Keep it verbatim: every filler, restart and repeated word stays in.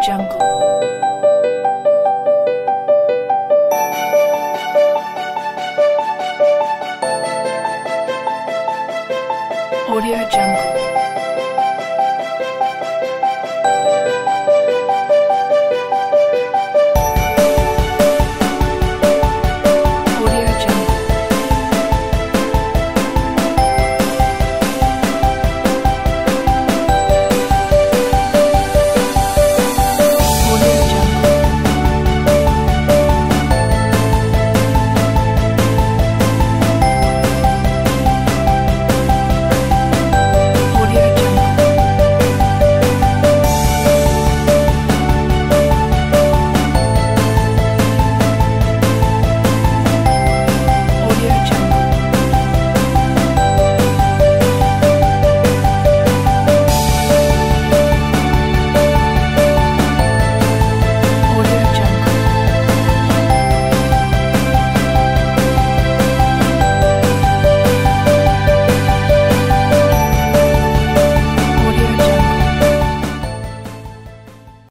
AudioJungle.